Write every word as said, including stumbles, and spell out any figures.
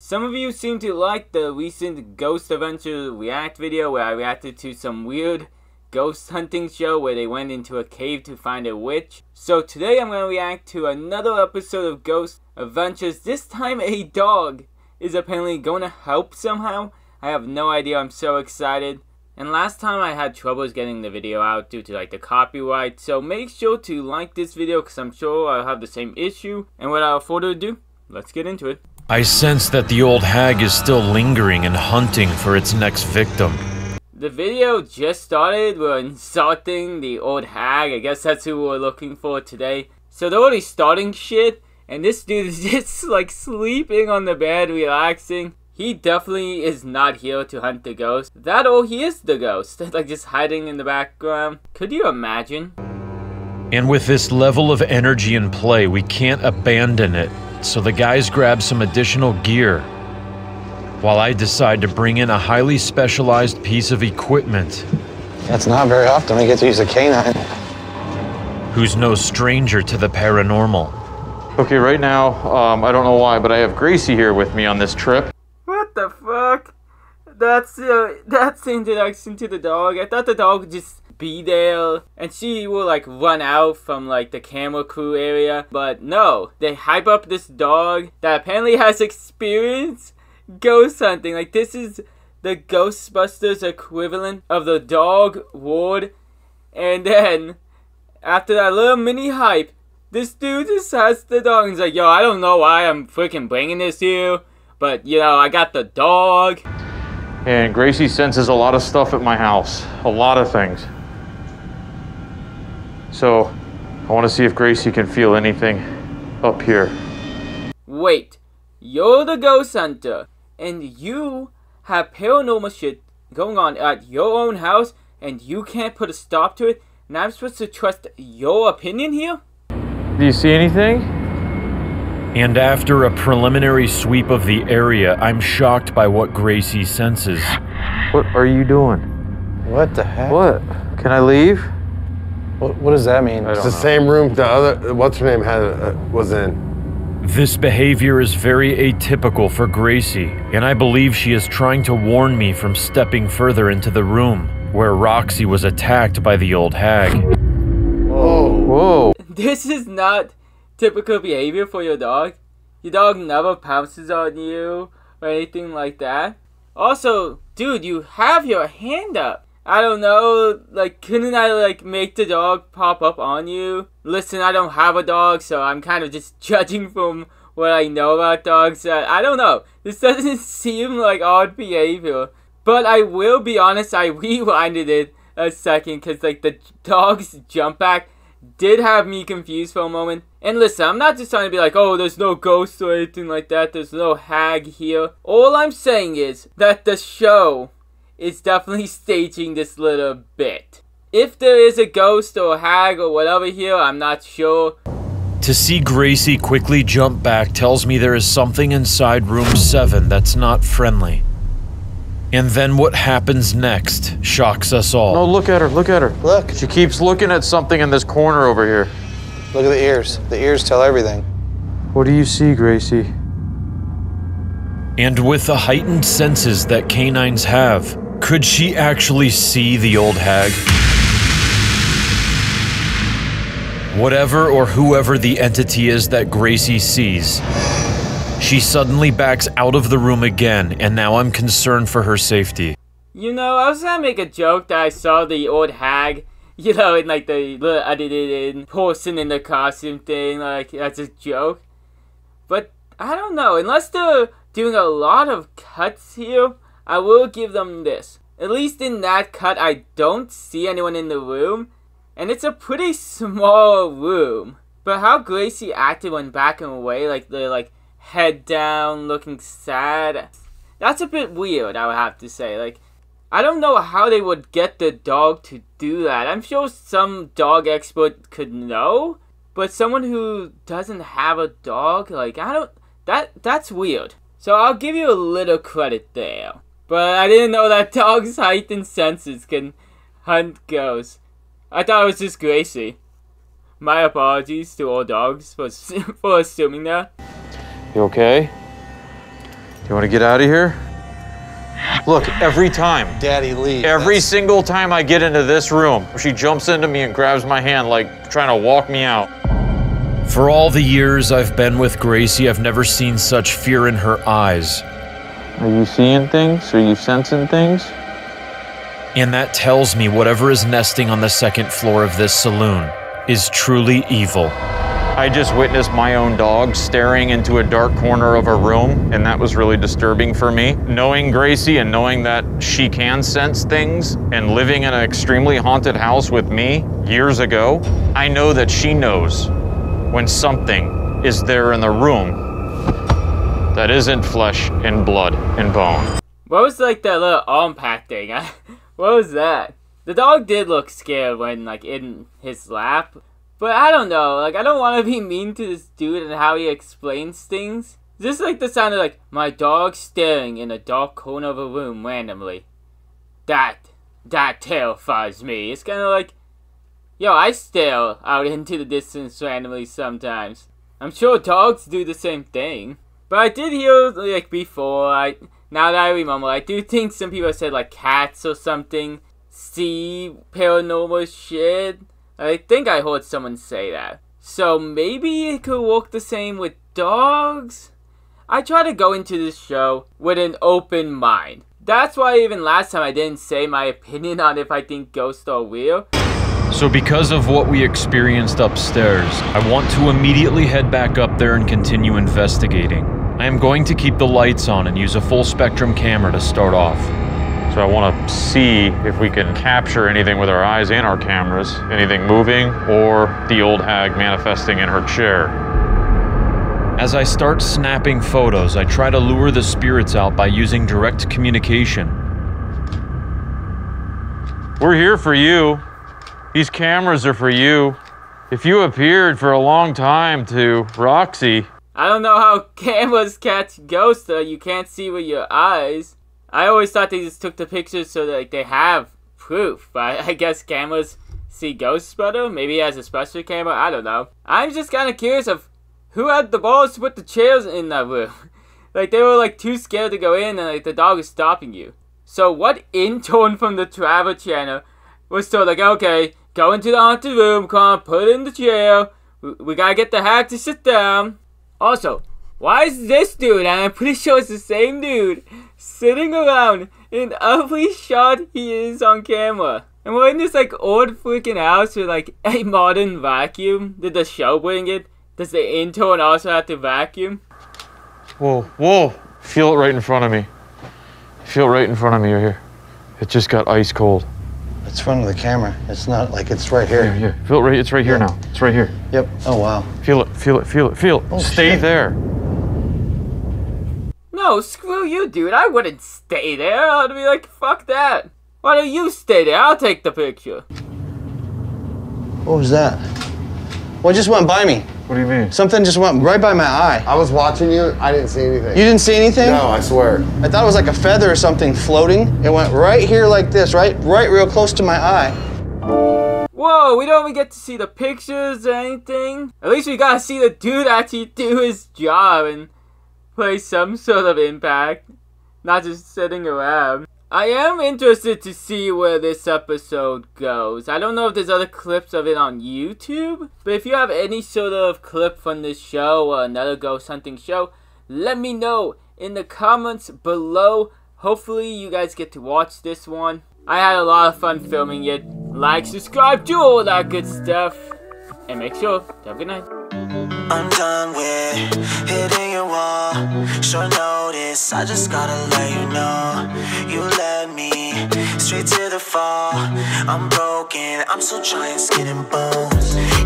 Some of you seem to like the recent Ghost Adventures react video where I reacted to some weird ghost hunting show where they went into a cave to find a witch. So today I'm going to react to another episode of Ghost Adventures. This time a dog is apparently going to help somehow. I have no idea. I'm so excited. And last time I had troubles getting the video out due to like the copyright. So make sure to like this video because I'm sure I'll have the same issue. And without further ado, let's get into it. I sense that the old hag is still lingering and hunting for its next victim. The video just started. We're insulting the old hag. I guess that's who we're looking for today. So they're already starting shit. And this dude is just like sleeping on the bed, relaxing. He definitely is not here to hunt the ghost. That or he is the ghost. Like just hiding in the background. Could you imagine? And with this level of energy and play, we can't abandon it. So the guys grab some additional gear, while I decide to bring in a highly specialized piece of equipment. That's not very often we get to use a canine. Who's no stranger to the paranormal. Okay, right now, um, I don't know why, but I have Gracie here with me on this trip. What the fuck? That's, uh, that's the introduction to the dog. I thought the dog would just be there, and she will, like, run out from, like, the camera crew area. But no, they hype up this dog that apparently has experience ghost hunting. Like, this is the Ghostbusters equivalent of the dog ward. And then after that little mini hype, this dude just has the dog and he's like, yo, I don't know why I'm freaking bringing this here, but you know, I got the dog. And Gracie senses a lot of stuff at my house, a lot of things, so I want to see if Gracie can feel anything up here. Wait, you're the ghost hunter and you have paranormal shit going on at your own house and you can't put a stop to it, and I'm supposed to trust your opinion here? Do you see anything? And after a preliminary sweep of the area, I'm shocked by what Gracie senses. What are you doing? What the heck? What? Can I leave? What, what does that mean? It's the know. same room the other, what's her name, had uh, was in. This behavior is very atypical for Gracie, and I believe she is trying to warn me from stepping further into the room where Roxy was attacked by the old hag. Whoa. Whoa. This is not typical behavior for your dog. Your dog never pounces on you or anything like that. Also, dude, you have your hand up. I don't know, like, couldn't I, like, make the dog pop up on you? Listen, I don't have a dog, so I'm kind of just judging from what I know about dogs. Uh, I don't know. This doesn't seem like odd behavior. But I will be honest, I rewinded it a second, because, like, the dog's jump back did have me confused for a moment. And listen, I'm not just trying to be like, oh, there's no ghost or anything like that. There's no hag here. All I'm saying is that the show is definitely staging this little bit. If there is a ghost or a hag or whatever here, I'm not sure. To see Gracie quickly jump back tells me there is something inside room seven that's not friendly. And then what happens next shocks us all. No, look at her, look at her. Look. She keeps looking at something in this corner over here. Look at the ears. The ears tell everything. What do you see, Gracie? And with the heightened senses that canines have, could she actually see the old hag? Whatever or whoever the entity is that Gracie sees, she suddenly backs out of the room again, and now I'm concerned for her safety. You know, I was gonna make a joke that I saw the old hag, you know, in like the little edited person in the costume thing, like that's a joke. But I don't know, unless they're doing a lot of cuts here, I will give them this. At least in that cut, I don't see anyone in the room, and it's a pretty small room. But how Gracie acted when backing away, like the like head down, looking sad, that's a bit weird, I would have to say. Like, I don't know how they would get the dog to do that. I'm sure some dog expert could know, but someone who doesn't have a dog, like, I don't, that that's weird. So I'll give you a little credit there. But I didn't know that dogs' heightened senses can hunt ghosts. I thought it was just Gracie. My apologies to all dogs for, for assuming that. You okay? You want to get out of here? Look, every time. Daddy, leave. Every That's... single time I get into this room, she jumps into me and grabs my hand like trying to walk me out. For all the years I've been with Gracie, I've never seen such fear in her eyes. Are you seeing things? Are you sensing things? And that tells me whatever is nesting on the second floor of this saloon is truly evil. I just witnessed my own dog staring into a dark corner of a room, and that was really disturbing for me. Knowing Gracie and knowing that she can sense things and living in an extremely haunted house with me years ago, I know that she knows when something is there in the room that isn't flesh and blood and bone. What was like that little arm pack thing? What was that? The dog did look scared when like in his lap. But I don't know, like, I don't want to be mean to this dude and how he explains things. Just like the sound of, like, my dog staring in a dark corner of a room randomly. That, that terrifies me. It's kind of like, yo, I stare out into the distance randomly sometimes. I'm sure dogs do the same thing. But I did hear, like, before, I, now that I remember, I do think some people said, like, cats or something see paranormal shit. I think I heard someone say that. So maybe it could work the same with dogs? I try to go into this show with an open mind. That's why even last time I didn't say my opinion on if I think ghosts are real. So because of what we experienced upstairs, I want to immediately head back up there and continue investigating. I am going to keep the lights on and use a full spectrum camera to start off. So I want to see if we can capture anything with our eyes and our cameras, anything moving or the old hag manifesting in her chair. As I start snapping photos, I try to lure the spirits out by using direct communication. We're here for you. These cameras are for you. If you appeared for a long time to Roxy. I don't know how cameras catch ghosts though. You can't see with your eyes. I always thought they just took the pictures so that, like, they have proof, but I guess cameras see ghosts better? Maybe he has a special camera? I don't know. I'm just kind of curious of who had the balls to put the chairs in that room. Like, they were, like, too scared to go in and, like, the dog is stopping you. So what intern from the Travel Channel was told, like, okay, go into the haunted room, come on, put in the chair. We, we gotta get the hack to sit down. Also, why is this dude, and I'm pretty sure it's the same dude, sitting around in every shot he is on camera? And we're in this like old freaking house with like a modern vacuum. Did the show bring it? Does the intern also have to vacuum? Whoa, whoa. Feel it right in front of me. Feel it right in front of me right here. It just got ice cold. It's in front of the camera. It's not like it's right here. Yeah, yeah. Feel it right, it's right here yeah. now. It's right here. Yep. Oh, wow. Feel it, feel it, feel it, feel it. Oh, Stay shit. there. No, screw you, dude. I wouldn't stay there. I'd be like, fuck that. Why don't you stay there? I'll take the picture. What was that? Well, it just went by me. What do you mean? Something just went right by my eye. I was watching you. I didn't see anything. You didn't see anything? No, I swear. I thought it was like a feather or something floating. It went right here like this, right, right real close to my eye. Whoa, we don't even get to see the pictures or anything. At least we gotta see the dude actually do his job and play some sort of impact, not just sitting around. I am interested to see where this episode goes. I don't know if there's other clips of it on YouTube, but if you have any sort of clip from this show or another ghost hunting show, let me know in the comments below. Hopefully you guys get to watch this one. I had a lot of fun filming it. Like, subscribe, do all that good stuff, and make sure to have a good night. I'm done with hitting your wall. Short notice, I just gotta let you know. You led me straight to the fall. I'm broken, I'm still trying skin and bones.